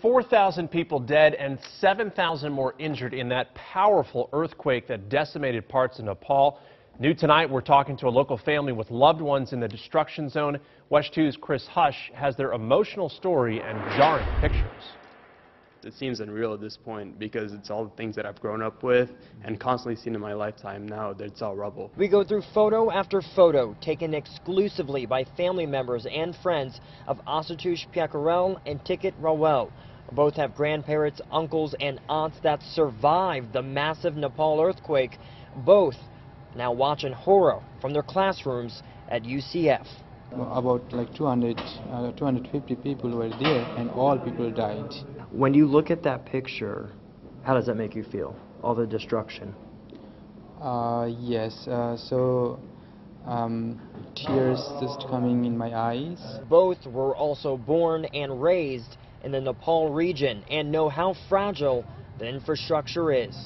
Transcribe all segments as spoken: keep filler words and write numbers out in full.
four thousand people dead and seven thousand more injured in that powerful earthquake that decimated parts of Nepal. New tonight, we're talking to a local family with loved ones in the destruction zone. WESH two's Chris Hush has their emotional story and jarring pictures. It seems unreal at this point because it's all the things that I've grown up with and constantly seen in my lifetime. Now that it's all rubble. We go through photo after photo taken exclusively by family members and friends of Aashutosh Pyakurel and Tikit Rawel. Both have grandparents, uncles, and aunts that survived the massive Nepal earthquake. Both now watching horror from their classrooms at U C F. About like two hundred, uh, two hundred fifty people were there and all people died. When you look at that picture, how does that make you feel? All the destruction. Uh, yes, uh, so um, tears just coming in my eyes. Both were also born and raised in the Nepal region and know how fragile the infrastructure is.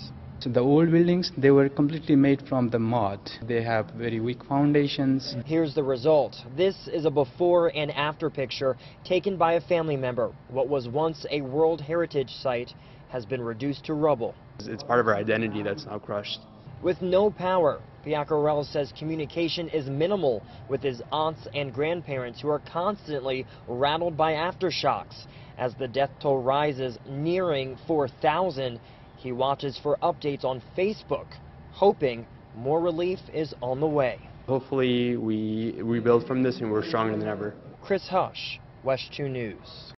So the old buildings, they were completely made from the mud. They have very weak foundations. Here's the result. This is a before and after picture taken by a family member. What was once a World Heritage Site has been reduced to rubble. It's part of our identity that's now crushed. With no power, Pyakurel says communication is minimal with his aunts and grandparents who are constantly rattled by aftershocks. As the death toll rises, nearing four thousand, he watches for updates on Facebook, hoping more relief is on the way. Hopefully we rebuild from this and we're stronger than ever. Chris Hush, WESH two News.